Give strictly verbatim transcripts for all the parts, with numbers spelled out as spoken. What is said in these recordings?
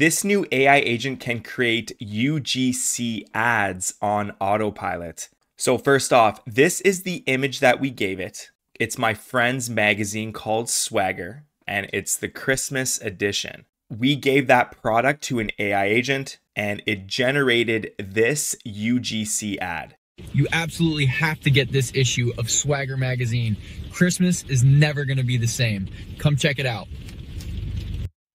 This new A I agent can create U G C ads on autopilot. So first off, this is the image that we gave it. It's my friend's magazine called Swagger, and it's the Christmas edition. We gave that product to an A I agent and it generated this U G C ad. You absolutely have to get this issue of Swagger magazine. Christmas is never gonna be the same. Come check it out.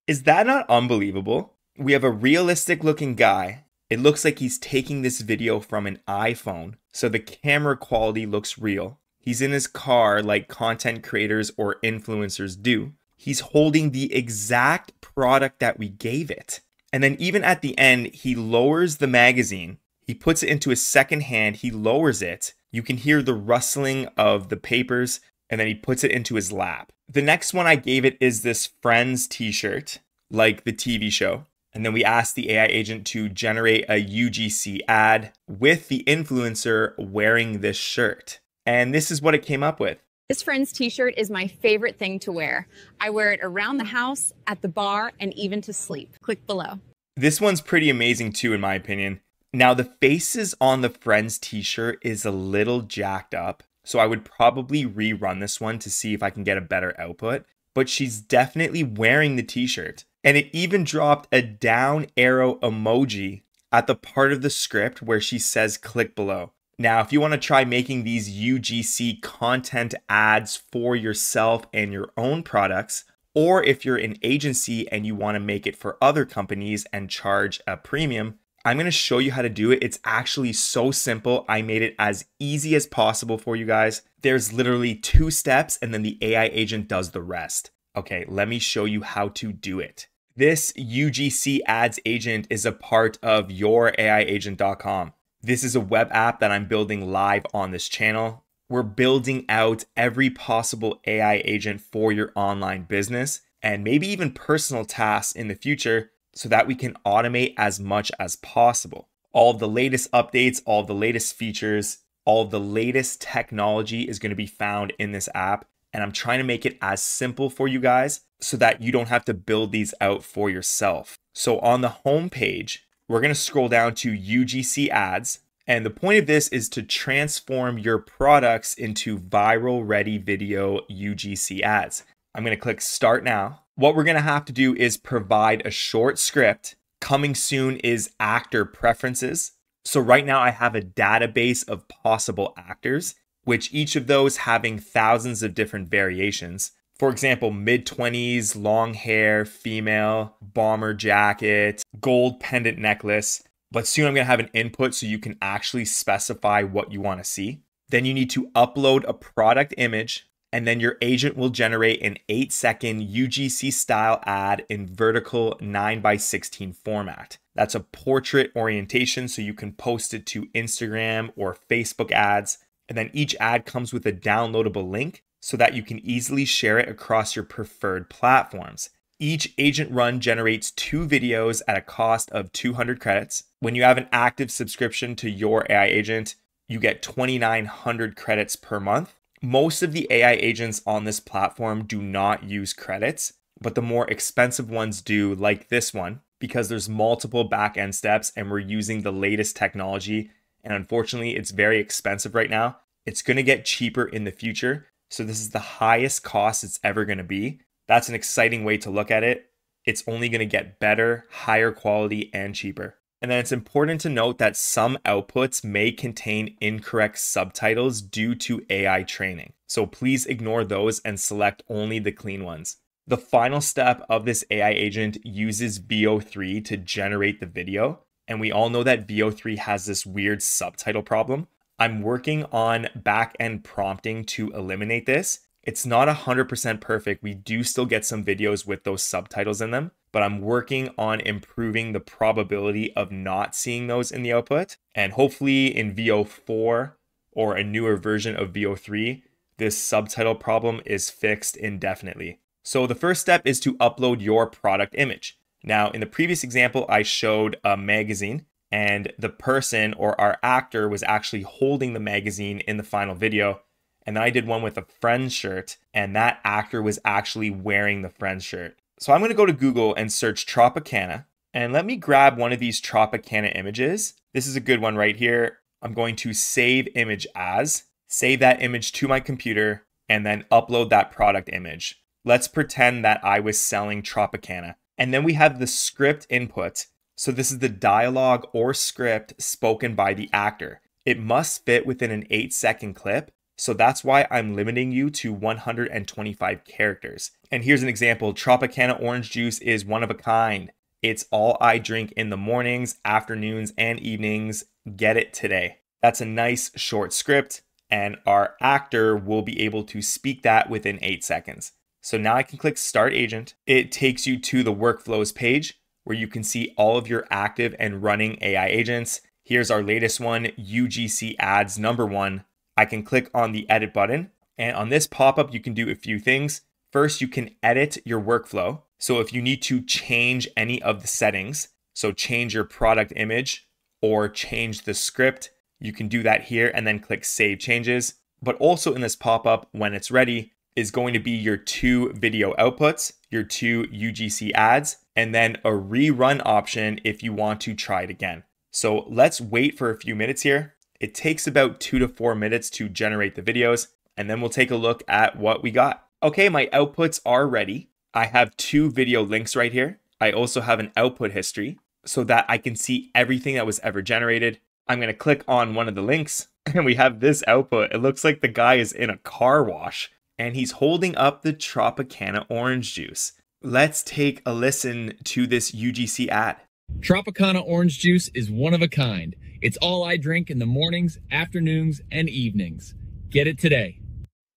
Is that not unbelievable? We have a realistic looking guy. It looks like he's taking this video from an iPhone, so the camera quality looks real. He's in his car like content creators or influencers do. He's holding the exact product that we gave it. And then even at the end, he lowers the magazine. He puts it into his second hand, he lowers it. You can hear the rustling of the papers, and then he puts it into his lap. The next one I gave it is this Friends t-shirt, like the T V show. And then we asked the A I agent to generate a U G C ad with the influencer wearing this shirt. And this is what it came up with. This Friends t-shirt is my favorite thing to wear. I wear it around the house, at the bar, and even to sleep. Click below. This one's pretty amazing too, in my opinion. Now, the faces on the Friends t-shirt is a little jacked up, so I would probably rerun this one to see if I can get a better output. But she's definitely wearing the t-shirt. And it even dropped a down arrow emoji at the part of the script where she says click below. Now, if you want to try making these U G C content ads for yourself and your own products, or if you're an agency and you want to make it for other companies and charge a premium, I'm going to show you how to do it. It's actually so simple. I made it as easy as possible for you guys. There's literally two steps and then the A I agent does the rest. Okay, let me show you how to do it. This U G C ads agent is a part of your A I agent dot com. This is a web app that I'm building live on this channel. We're building out every possible A I agent for your online business and maybe even personal tasks in the future so that we can automate as much as possible. All the latest updates, all the latest features, all the latest technology is going to be found in this app. And I'm trying to make it as simple for you guys so that you don't have to build these out for yourself. So on the home page, we're going to scroll down to U G C ads. And the point of this is to transform your products into viral ready video U G C ads. I'm going to click start now. What we're going to have to do is provide a short script. Coming soon is actor preferences. So right now I have a database of possible actors, which each of those having thousands of different variations. For example, mid twenties, long hair, female, bomber jacket, gold pendant necklace. But soon I'm gonna have an input so you can actually specify what you wanna see. Then you need to upload a product image and then your agent will generate an eight second U G C style ad in vertical nine by sixteen format. That's a portrait orientation so you can post it to Instagram or Facebook ads. And then each ad comes with a downloadable link so that you can easily share it across your preferred platforms. Each agent run generates two videos at a cost of two hundred credits. When you have an active subscription to your A I agent, you get twenty-nine hundred credits per month. Most of the A I agents on this platform do not use credits, but the more expensive ones do, like this one, because there's multiple back-end steps and we're using the latest technology. And unfortunately, it's very expensive right now. It's gonna get cheaper in the future. So this is the highest cost it's ever going to be. That's an exciting way to look at it. It's only going to get better, higher quality, and cheaper. And then it's important to note that some outputs may contain incorrect subtitles due to A I training. So please ignore those and select only the clean ones. The final step of this A I agent uses V O three to generate the video. And we all know that V O three has this weird subtitle problem. I'm working on back-end prompting to eliminate this. It's not one hundred percent perfect. We do still get some videos with those subtitles in them, but I'm working on improving the probability of not seeing those in the output. And hopefully in V O four or a newer version of V O three, this subtitle problem is fixed indefinitely. So the first step is to upload your product image. Now, in the previous example, I showed a magazine. And the person or our actor was actually holding the magazine in the final video. And then I did one with a Friends shirt and that actor was actually wearing the Friends shirt. So I'm going to go to Google and search Tropicana And let me grab one of these Tropicana images. This is a good one right here. I'm going to save image as, save that image to my computer, and then upload that product image. Let's pretend that I was selling Tropicana. And then we have the script input. So this is the dialogue or script spoken by the actor. It must fit within an eight second clip. So that's why I'm limiting you to one hundred twenty-five characters. And here's an example. Tropicana orange juice is one of a kind. It's all I drink in the mornings, afternoons, and evenings. Get it today. That's a nice short script, and our actor will be able to speak that within eight seconds. So now I can click Start Agent. It takes you to the Workflows page where you can see all of your active and running A I agents. Here's our latest one, U G C Ads number one. I can click on the Edit button, and on this pop-up, you can do a few things. First, you can edit your workflow. So if you need to change any of the settings, so change your product image or change the script, you can do that here and then click Save Changes. But also in this pop-up, when it's ready, is going to be your two video outputs, your two U G C ads, and then a rerun option if you want to try it again. So let's wait for a few minutes here. It takes about two to four minutes to generate the videos, and then we'll take a look at what we got. Okay, my outputs are ready. I have two video links right here. I also have an output history so that I can see everything that was ever generated. I'm gonna click on one of the links and we have this output. It looks like the guy is in a car wash and he's holding up the Tropicana orange juice. Let's take a listen to this U G C ad. Tropicana orange juice is one of a kind. It's all I drink in the mornings, afternoons, and evenings. Get it today.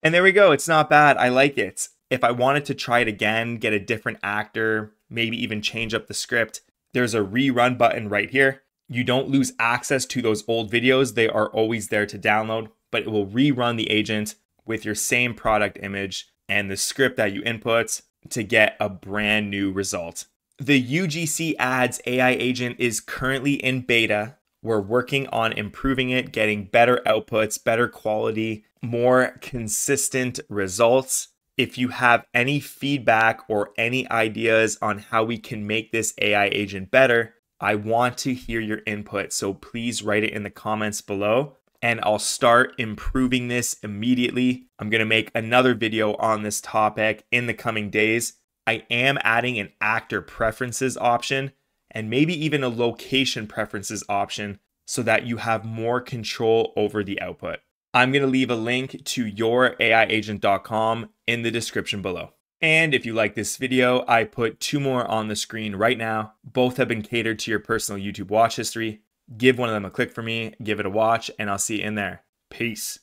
And there we go. It's not bad. I like it. If I wanted to try it again, get a different actor, maybe even change up the script, there's a rerun button right here. You don't lose access to those old videos. They are always there to download, but it will rerun the agent with your same product image and the script that you input to get a brand new result. The U G C Ads A I agent is currently in beta. We're working on improving it, getting better outputs, better quality, more consistent results. If you have any feedback or any ideas on how we can make this A I agent better, I want to hear your input. So please write it in the comments below. And I'll start improving this immediately. I'm gonna make another video on this topic in the coming days. I am adding an actor preferences option and maybe even a location preferences option so that you have more control over the output. I'm gonna leave a link to your A I agent dot com in the description below. And if you like this video, I put two more on the screen right now. Both have been catered to your personal YouTube watch history. Give one of them a click for me, give it a watch, and I'll see you in there. Peace.